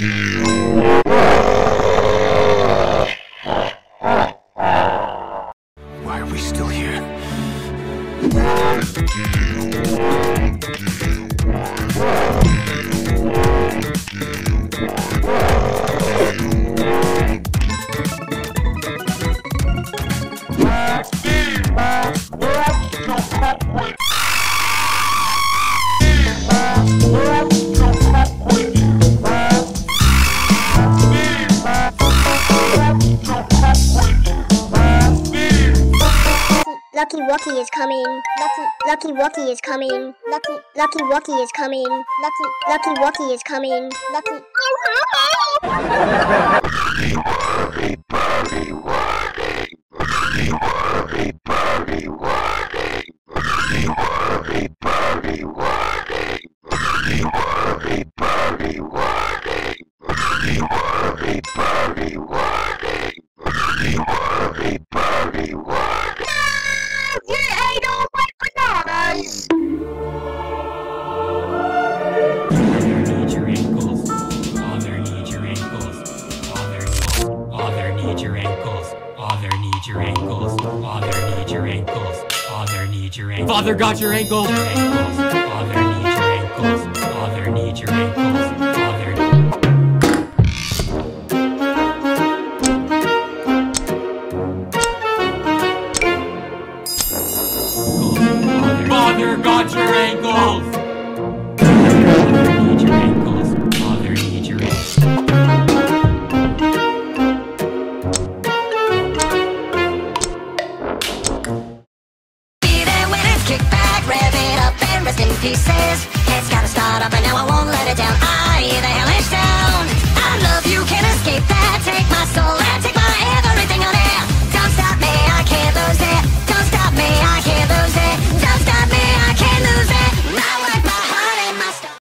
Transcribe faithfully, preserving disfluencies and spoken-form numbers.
you. Why are we still here? Lucky Wucky is coming. Lucky Lucky Wucky is coming. Lucky Lucky Wucky is coming. Lucky Lucky Wucky is coming. Lucky. Party, party, party, party, party, party, party, party, party, party, party, party, party, party, party. Father got your ankles. Father needs your ankles. Father needs your ankles. Father needs your ankles.